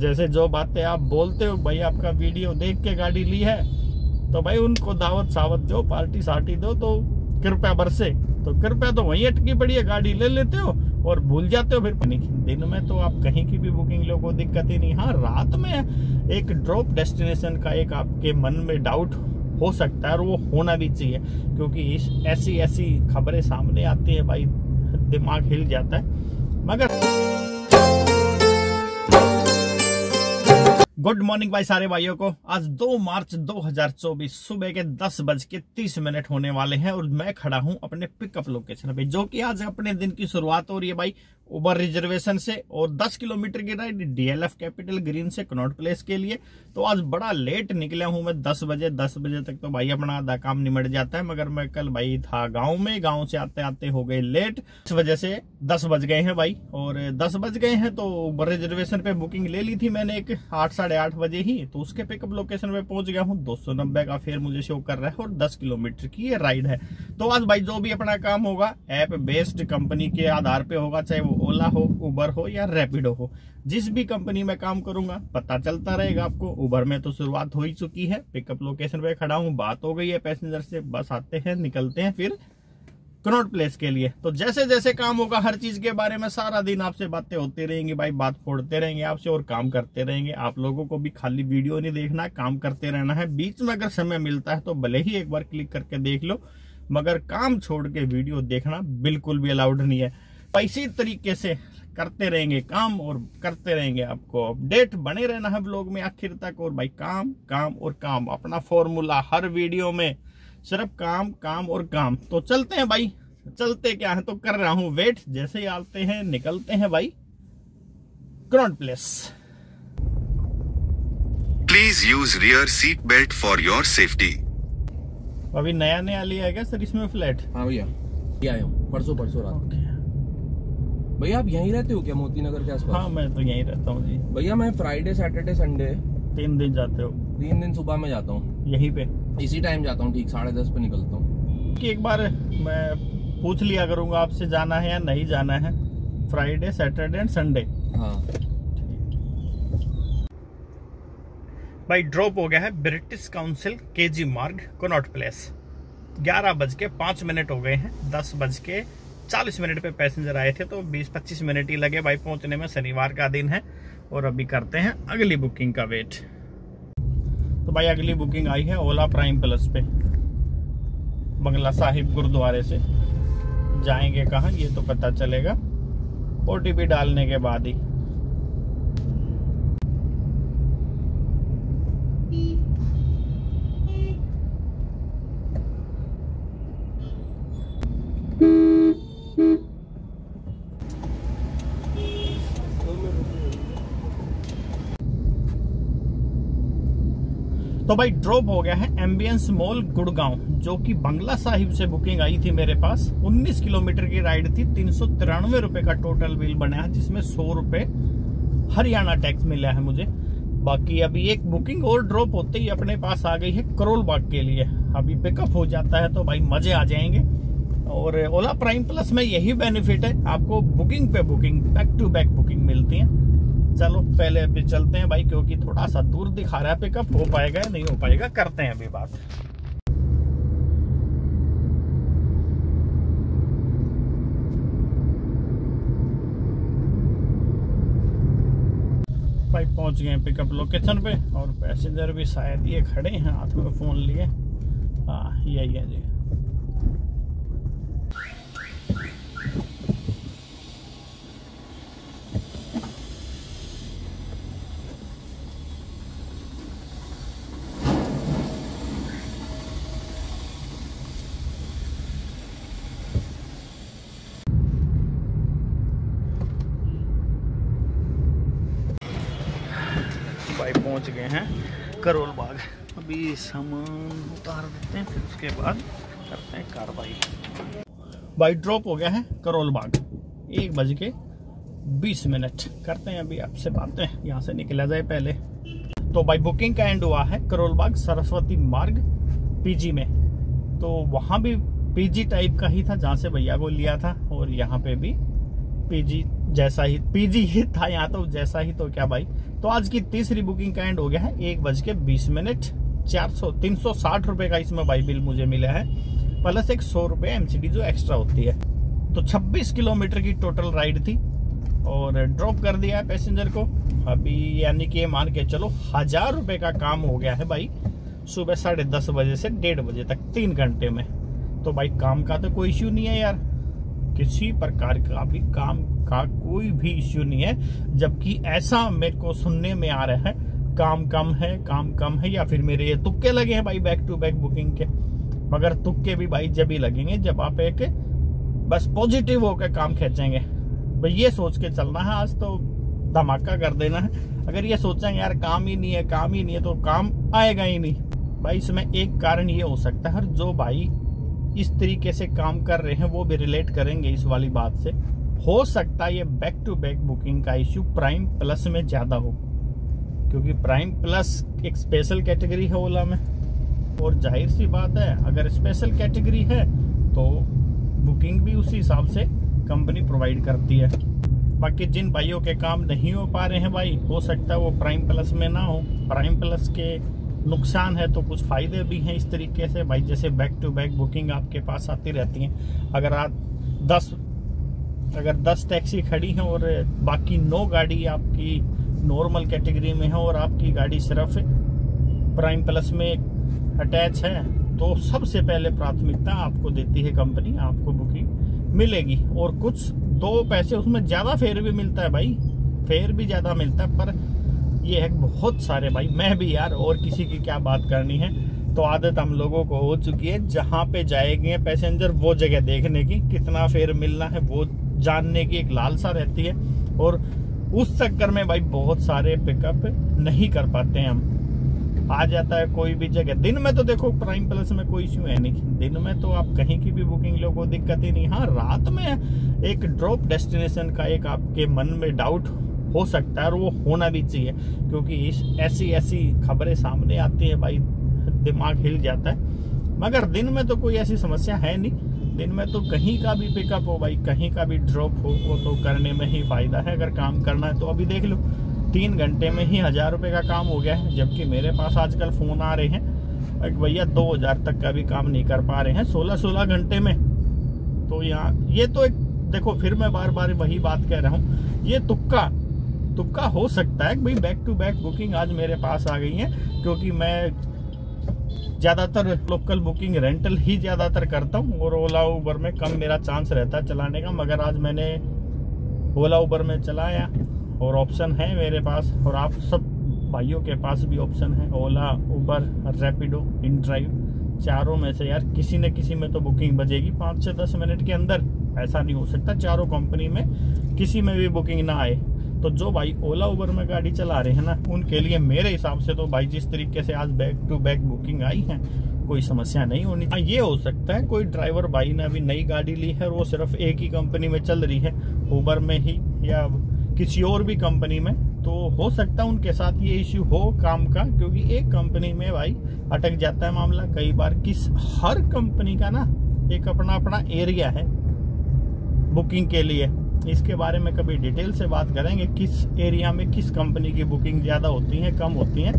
जैसे जो बातें आप बोलते हो भाई, आपका वीडियो देख के गाड़ी ली है तो भाई उनको दावत सावत दो, पार्टी सार्टी दो, तो कृपया बरसे। तो कृपया तो वहीं अटकी पड़ी है, गाड़ी ले लेते हो और भूल जाते हो। फिर दिन में तो आप कहीं की भी बुकिंग लो, कोई दिक्कत ही नहीं। हाँ, रात में एक ड्रॉप डेस्टिनेशन का एक आपके मन में डाउट हो सकता है और वो होना भी चाहिए, क्योंकि ऐसी ऐसी खबरें सामने आती है भाई, दिमाग हिल जाता है। मगर गुड मॉर्निंग भाई सारे भाइयों को। आज 2 मार्च 2024 सुबह के 10:30 होने वाले हैं और मैं खड़ा हूं अपने पिकअप लोकेशन पे, जो कि आज अपने दिन की शुरुआत हो रही है भाई उबर रिजर्वेशन से और 10 किलोमीटर की राइड डीएलएफ कैपिटल ग्रीन से कनॉट प्लेस के लिए। तो आज बड़ा लेट निकला हूं मैं, 10 बजे तक तो भाई अपना आधा काम निमट जाता है। मगर मैं कल भाई था गाँव में, गाँव से आते आते हो गए लेट, इस वजह से 10 बज गए हैं भाई। और 10 बज गए हैं तो उबर रिजर्वेशन पे बुकिंग ले ली थी मैंने एक 8:30 बजे ही, तो उसके पिकअप लोकेशन पे पहुंच गया हूं। 290 का फेयर मुझे शो कर रहा है और 10 किलोमीटर की ये राइड है। तो आज भाई जो भी अपना काम होगा ऐप बेस्ड कंपनी के आधार पे होगा, चाहे वो ओला हो, उबर हो या रैपिडो हो। जिस भी कंपनी में काम करूंगा पता चलता रहेगा आपको। उबर में तो शुरुआत हो ही चुकी है, पिकअप लोकेशन पे खड़ा हूँ, बात हो गई है पैसेंजर से, बस आते हैं निकलते हैं फिर कनॉट प्लेस के लिए। तो जैसे जैसे काम होगा हर चीज के बारे में सारा दिन आपसे बातें होती रहेंगी भाई, बात फोड़ते रहेंगे आपसे और काम करते रहेंगे। आप लोगों को भी खाली वीडियो नहीं देखना, काम करते रहना है। बीच में अगर समय मिलता है तो भले ही एक बार क्लिक करके देख लो, मगर काम छोड़ के वीडियो देखना बिल्कुल भी अलाउड नहीं है। इसी तरीके से करते रहेंगे काम और करते रहेंगे आपको अपडेट, बने रहना है व्लॉग में आखिर तक। और भाई काम काम और काम अपना फॉर्मूला हर वीडियो में, सिर्फ काम काम और काम। तो चलते हैं भाई, चलते क्या है तो कर रहा हूं वेट, जैसे ही आते हैं निकलते हैं भाई Connaught place. Please use rear seat belt for your safety. अभी नया नया लिया है क्या सर इसमें फ्लैट? हाँ भैया, आया हूँ परसों रात। भैया आप यहीं रहते हो क्या, मोती नगर के आसपास? हाँ मैं तो यहीं रहता हूँ जी भैया। मैं फ्राइडे सैटरडे संडे 3 दिन जाते हो? 3 दिन सुबह में जाता हूँ, यहीं पे इसी टाइम जाता हूँ, ठीक 10:30 पे निकलता हूँ। कि एक बार मैं पूछ लिया करूँगा आपसे जाना है या नहीं जाना है, फ्राइडे सैटरडे एंड संडे। हाँ भाई ड्रॉप हो गया है British Council KG Marg Connaught Place. 11:05 हो गए हैं, 10:40 पे पैसेंजर आए थे तो 20-25 मिनट ही लगे भाई पहुँचने में। शनिवार का दिन है और अभी करते हैं अगली बुकिंग का वेट। तो भाई अगली बुकिंग आई है ओला प्राइम प्लस पे, बंगला साहिब गुरुद्वारे से। जाएंगे कहाँ ये तो पता चलेगा ओटीपी डालने के बाद ही। तो भाई ड्रॉप हो गया है एम्बियंस मॉल गुड़गांव, जो कि बंगला साहिब से बुकिंग आई थी मेरे पास। 19 किलोमीटर की राइड थी, 393 रुपये का टोटल बिल बना है, जिसमें 100 रुपये हरियाणा टैक्स मिला है मुझे। बाकी अभी एक बुकिंग और ड्रॉप होते ही अपने पास आ गई है करोल बाग के लिए। अभी पिकअप हो जाता है तो भाई मजे आ जाएंगे। और ओला प्राइम प्लस में यही बेनिफिट है, आपको बुकिंग पे booking, back to back booking मिलती है। चलो पहले अभी चलते हैं भाई, क्योंकि थोड़ा सा दूर दिखा रहा है पिकअप, हो पाएगा या नहीं हो पाएगा करते हैं अभी बात। भाई पहुंच गए पिकअप लोकेशन पे और पैसेंजर भी शायद ये खड़े हैं हाथ में फोन लिए। हाँ यही है जी। पहुंच गए हैं करोल बाग, अभी सामान उतार देते हैं फिर उसके बाद करते हैं कार्रवाई। भाई ड्रॉप हो गया है करोल बाग 1:20। करते हैं अभी आपसे बातें, यहाँ से निकला जाए पहले। तो भाई बुकिंग का एंड हुआ है करोल बाग सरस्वती मार्ग पीजी में, तो वहाँ भी पीजी टाइप का ही था जहाँ से भैया को लिया था और यहाँ पे भी पीजी जैसा ही पीजी ही था यहाँ तो जैसा ही तो क्या भाई। तो आज की तीसरी बुकिंग का एंड हो गया है 1:20 360 रुपए का इसमें भाई बिल मुझे मिला है, प्लस एक 100 रुपये MCD जो एक्स्ट्रा होती है। तो 26 किलोमीटर की टोटल राइड थी और ड्रॉप कर दिया है पैसेंजर को अभी, यानी कि मान के चलो 1000 रुपये का काम हो गया है भाई सुबह 10:30 बजे से 1:30 बजे तक 3 घंटे में। तो भाई काम का तो कोई इश्यू नहीं है यार, किसी प्रकार का भी काम का कोई भी इश्यू नहीं है, जबकि ऐसा मेरे को सुनने में आ रहा है काम कम है या फिर मेरे ये तुक्के लगे हैं भाई बैक टू बैक बुकिंग के। मगर तुक्के भी भाई जब ही लगेंगे जब आप एक बस पॉजिटिव होकर काम खेचेंगे भाई, ये सोच के चलना है आज तो धमाका कर देना है। अगर ये सोचेंगे यार काम ही नहीं है तो काम आएगा ही नहीं भाई। इसमें एक कारण ये हो सकता है, जो भाई इस तरीके से काम कर रहे हैं वो भी रिलेट करेंगे इस वाली बात से, हो सकता है ये बैक टू बैक बुकिंग का इश्यू प्राइम प्लस में ज़्यादा हो, क्योंकि प्राइम प्लस एक स्पेशल कैटेगरी है ओला में, और जाहिर सी बात है अगर स्पेशल कैटेगरी है तो बुकिंग भी उसी हिसाब से कंपनी प्रोवाइड करती है। बाकी जिन भाइयों के काम नहीं हो पा रहे हैं भाई, हो सकता है वो प्राइम प्लस में ना हो, प्राइम प्लस के नुकसान है तो कुछ फ़ायदे भी हैं इस तरीके से भाई। जैसे बैक टू बैक बुकिंग आपके पास आती रहती हैं, अगर आप 10 टैक्सी खड़ी हैं और बाकी 9 गाड़ी आपकी नॉर्मल कैटेगरी में है और आपकी गाड़ी सिर्फ प्राइम प्लस में अटैच है, तो सबसे पहले प्राथमिकता आपको देती है कंपनी, आपको बुकिंग मिलेगी। और कुछ 2 पैसे उसमें ज़्यादा फेयर भी मिलता है भाई, फेयर भी ज़्यादा मिलता है, पर ये है बहुत सारे भाई, मैं भी यार और किसी की क्या बात करनी है। तो आदत हम लोगों को हो चुकी है जहाँ पे जाएंगे पैसेंजर वो जगह देखने की, कितना फेयर मिलना है वो जानने की एक लालसा रहती है, और उस चक्कर में भाई बहुत सारे पिकअप नहीं कर पाते हैं हम। आ जाता है कोई भी जगह, दिन में तो देखो प्राइम प्लस में कोई इश्यू है नहीं, दिन में तो आप कहीं की भी बुकिंग लो कोई दिक्कत ही नहीं। हाँ रात में एक ड्रॉप डेस्टिनेशन का एक आपके मन में डाउट हो सकता है, और वो होना भी चाहिए, क्योंकि ऐसी खबरें सामने आती है भाई दिमाग हिल जाता है। मगर दिन में तो कोई ऐसी समस्या है नहीं, दिन में तो कहीं का भी पिकअप हो भाई, कहीं का भी ड्रॉप हो, वो तो करने में ही फायदा है अगर काम करना है तो। अभी देख लो 3 घंटे में ही 1000 रुपये का काम हो गया है, जबकि मेरे पास आजकल फ़ोन आ रहे हैं एक भैया 2000 तक का भी काम नहीं कर पा रहे हैं 16 घंटे में। तो यहाँ ये तो एक देखो, फिर मैं बार बार वही बात कह रहा हूँ, ये तुक्का हो सकता है कि भाई बैक टू बैक बुकिंग आज मेरे पास आ गई है, क्योंकि मैं ज़्यादातर लोकल बुकिंग रेंटल ही ज़्यादातर करता हूँ और ओला उबर में कम मेरा चांस रहता है चलाने का। मगर आज मैंने ओला उबर में चलाया और ऑप्शन है मेरे पास, और आप सब भाइयों के पास भी ऑप्शन है ओला उबर रैपिडो InDrive, चारों में से यार किसी न किसी में तो बुकिंग बजेगी 5 से 10 मिनट के अंदर। ऐसा नहीं हो सकता चारों कंपनी में किसी में भी बुकिंग ना आए। तो जो भाई ओला उबर में गाड़ी चला रहे हैं ना, उनके लिए मेरे हिसाब से तो भाई जिस तरीके से आज बैक टू बैक बुकिंग आई है कोई समस्या नहीं होनी चाहिए। ये हो सकता है कोई ड्राइवर भाई ने अभी नई गाड़ी ली है और वो सिर्फ एक ही कंपनी में चल रही है, उबर में ही या किसी और भी कंपनी में, तो हो सकता है उनके साथ ये इश्यू हो काम का, क्योंकि एक कंपनी में भाई अटक जाता है मामला कई बार। हर कंपनी का ना एक अपना अपना एरिया है बुकिंग के लिए, इसके बारे में कभी डिटेल से बात करेंगे किस एरिया में किस कंपनी की बुकिंग ज़्यादा होती है कम होती है,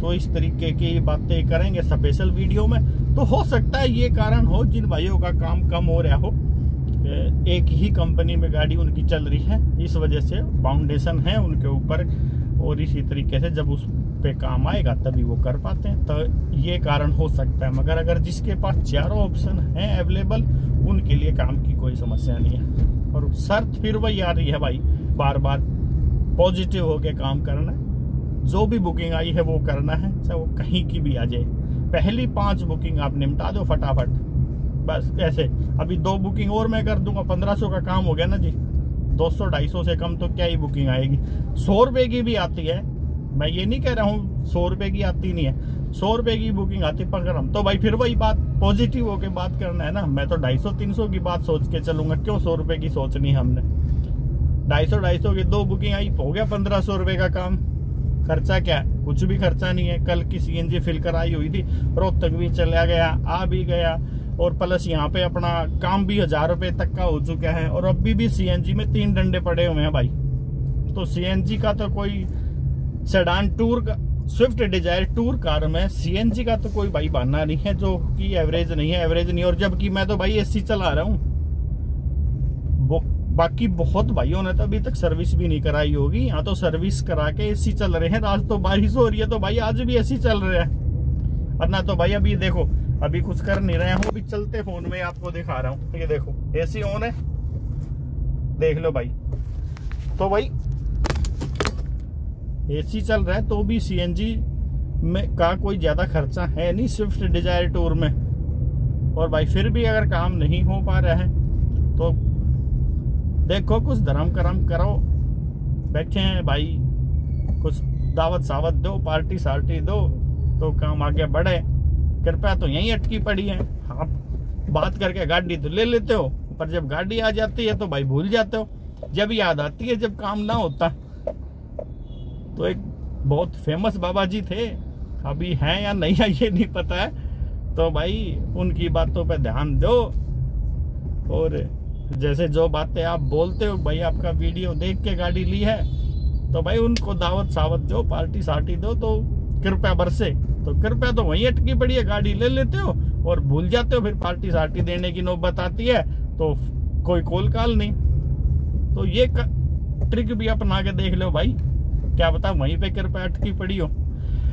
तो इस तरीके की बातें करेंगे स्पेशल वीडियो में। तो हो सकता है ये कारण हो जिन भाइयों का काम कम हो रहा हो, एक ही कंपनी में गाड़ी उनकी चल रही है, इस वजह से फाउंडेशन है उनके ऊपर, और इसी तरीके से जब उस पे काम आएगा तभी वो कर पाते हैं, तो ये कारण हो सकता है। मगर अगर जिसके पास चारों ऑप्शन हैं अवेलेबल, उनके लिए काम की कोई समस्या नहीं है, और शर्त फिर वही आ रही है भाई बार बार पॉजिटिव होके काम करना है, जो भी बुकिंग आई है वो करना है, चाहे वो कहीं की भी आ जाए। पहली 5 बुकिंग आप निपटा दो फटाफट बस ऐसे। अभी 2 बुकिंग और मैं कर दूंगा, 1500 का काम हो गया ना जी, 200-250 से कम तो क्या ही बुकिंग आएगी। 100 रुपये की भी आती है, मैं ये नहीं कह रहा हूँ 100 रुपये की आती नहीं है, 100 रुपये की बुकिंग आती पकड़ हम, तो भाई फिर वही बात पॉजिटिव होके बात करना है ना। मैं तो 250-300 की बात सोच के चलूंगा, क्यों 100 रुपये की सोचनी है हमने। 250-250 की 2 बुकिंग आई, हो गया 1500 रुपये का काम। खर्चा क्या है, कुछ भी खर्चा नहीं है। कल की CNG फिल कर आई हुई थी, रोहतक भी चला गया आ भी गया, और प्लस यहाँ पे अपना काम भी 1000 रुपये तक का हो चुका है। और अभी भी सीएनजी में 3 डंडे पड़े हुए हैं भाई। तो सीएनजी का तो कोई सेडान टूर का, स्विफ्ट डिजायर टूर कार में सीएनजी का तो कोई भाई बहाना नहीं है, जो कि एवरेज नहीं है, एवरेज नहीं। और जबकि मैं तो भाई एसी चला रहा हूँ, बाकी बहुत भाइयों ने तो अभी तक सर्विस भी नहीं कराई होगी। यहाँ तो सर्विस करा के एसी चल रहे हैं। आज तो बारिश हो रही है तो भाई आज भी एसी चल रहे हैं। और ना तो भाई अभी देखो, अभी कुछ कर नहीं रहे हो, अभी चलते फोन में आपको दिखा रहा हूँ। ये देखो एसी ऑन है, देख लो भाई। तो भाई एसी चल रहा है तो भी सीएनजी में का कोई ज्यादा खर्चा है नहीं स्विफ्ट डिजायर टूर में। और भाई फिर भी अगर काम नहीं हो पा रहा है तो देखो कुछ धर्म कर्म करो। बैठे हैं भाई, कुछ दावत सावत दो, पार्टी सार्टी दो तो काम आगे बढ़े। कृपया तो यहीं अटकी पड़ी है। आप बात करके गाड़ी तो ले लेते हो, पर जब गाड़ी आ जाती है तो भाई भूल जाते हो। जब याद आती है जब काम ना होता। तो एक बहुत फेमस बाबा जी थे, अभी हैं या नहीं है ये नहीं पता है। तो भाई उनकी बातों पे ध्यान दो। और जैसे जो बातें आप बोलते हो भाई, आपका वीडियो देख के गाड़ी ली है तो भाई उनको दावत सावत दो, पार्टी सार्टी दो तो कृपया बरसे। तो कृपया तो वहीं अटकी पड़ी है, गाड़ी ले लेते हो और भूल जाते हो। फिर पार्टी सार्टी देने की नौबत आती है तो कोई कॉल काल नहीं। तो ये ट्रिक भी अपना के देख लो भाई, क्या बता वहीं पे कृपया अटकी पड़ी हो।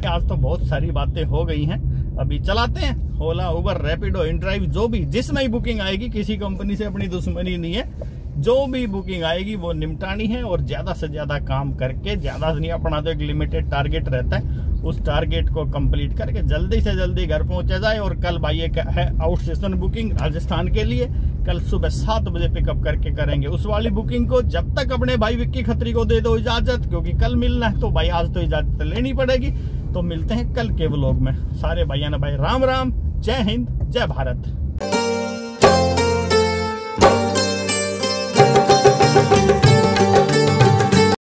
आज तो बहुत सारी बातें हो गई हैं। अभी चलाते हैं ओला, उबर, रैपिडो, इनड्राइव, जो भी जिसमें ही बुकिंग आएगी, किसी कंपनी से अपनी दुश्मनी नहीं है। जो भी बुकिंग आएगी वो निपटानी है और ज्यादा से ज्यादा काम करके, ज्यादा से नहीं अपना तो एक लिमिटेड टारगेट रहता है, उस टारगेट को कंप्लीट करके जल्दी से जल्दी घर पहुंचा जाए। और कल भाई एक है आउट स्टेशन बुकिंग राजस्थान के लिए, कल सुबह 7 बजे पिकअप करके करेंगे उस वाली बुकिंग को। जब तक अपने भाई विक्की खत्री को दे दो इजाजत, क्योंकि कल मिलना है तो भाई आज तो इजाजत लेनी पड़ेगी। तो मिलते हैं कल के व्लॉग में। सारे भाइयों ने भाई राम राम, जय हिंद, जय भारत।